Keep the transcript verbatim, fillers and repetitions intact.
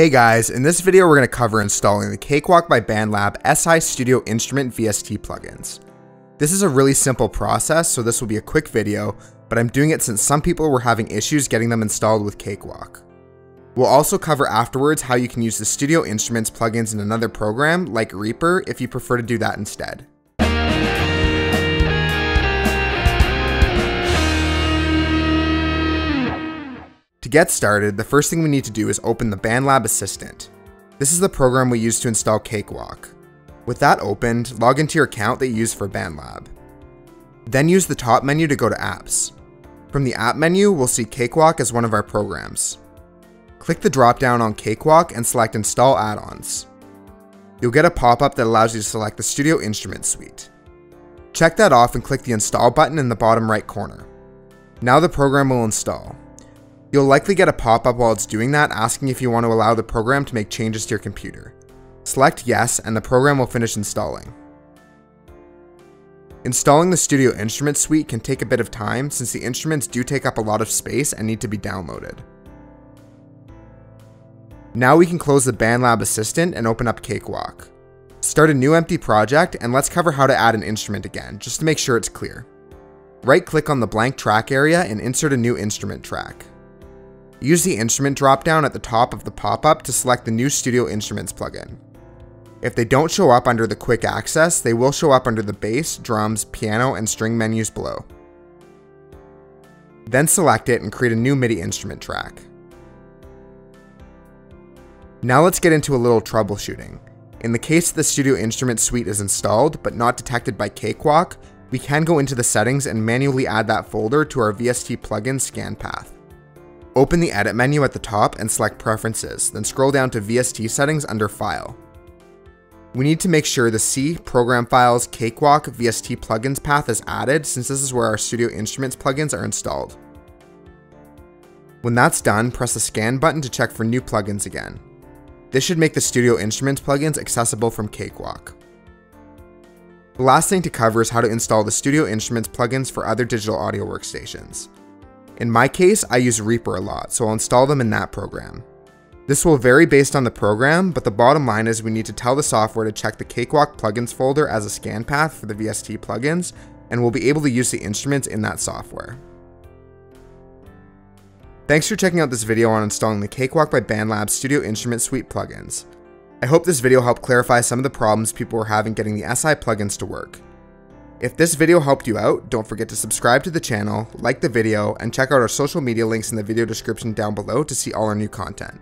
Hey guys, in this video we're going to cover installing the Cakewalk by BandLab S I Studio Instrument V S T plugins. This is a really simple process, so this will be a quick video, but I'm doing it since some people were having issues getting them installed with Cakewalk. We'll also cover afterwards how you can use the Studio Instruments plugins in another program, like Reaper, if you prefer to do that instead. To get started, the first thing we need to do is open the BandLab Assistant. This is the program we use to install Cakewalk. With that opened, log into your account that you use for BandLab. Then use the top menu to go to Apps. From the App menu, we'll see Cakewalk as one of our programs. Click the drop-down on Cakewalk and select Install Add-ons. You'll get a pop-up that allows you to select the Studio Instrument Suite. Check that off and click the Install button in the bottom right corner. Now the program will install. You'll likely get a pop-up while it's doing that asking if you want to allow the program to make changes to your computer. Select yes and the program will finish installing. Installing the Studio Instrument Suite can take a bit of time since the instruments do take up a lot of space and need to be downloaded. Now we can close the BandLab Assistant and open up Cakewalk. Start a new empty project and let's cover how to add an instrument again, just to make sure it's clear. Right-click on the blank track area and insert a new instrument track. Use the instrument drop-down at the top of the pop-up to select the new Studio Instruments plugin. If they don't show up under the quick access, they will show up under the bass, drums, piano, and string menus below. Then select it and create a new MIDI instrument track. Now let's get into a little troubleshooting. In the case the Studio Instrument Suite is installed but not detected by Cakewalk, we can go into the settings and manually add that folder to our V S T plugin scan path. Open the Edit menu at the top and select Preferences, then scroll down to V S T Settings under File. We need to make sure the C, Program Files, Cakewalk, V S T Plugins path is added since this is where our Studio Instruments plugins are installed. When that's done, press the Scan button to check for new plugins again. This should make the Studio Instruments plugins accessible from Cakewalk. The last thing to cover is how to install the Studio Instruments plugins for other digital audio workstations. In my case, I use Reaper a lot, so I'll install them in that program. This will vary based on the program, but the bottom line is we need to tell the software to check the Cakewalk plugins folder as a scan path for the V S T plugins, and we'll be able to use the instruments in that software. Thanks for checking out this video on installing the Cakewalk by BandLab Studio Instrument Suite plugins. I hope this video helped clarify some of the problems people were having getting the S I plugins to work. If this video helped you out, don't forget to subscribe to the channel, like the video, and check out our social media links in the video description down below to see all our new content.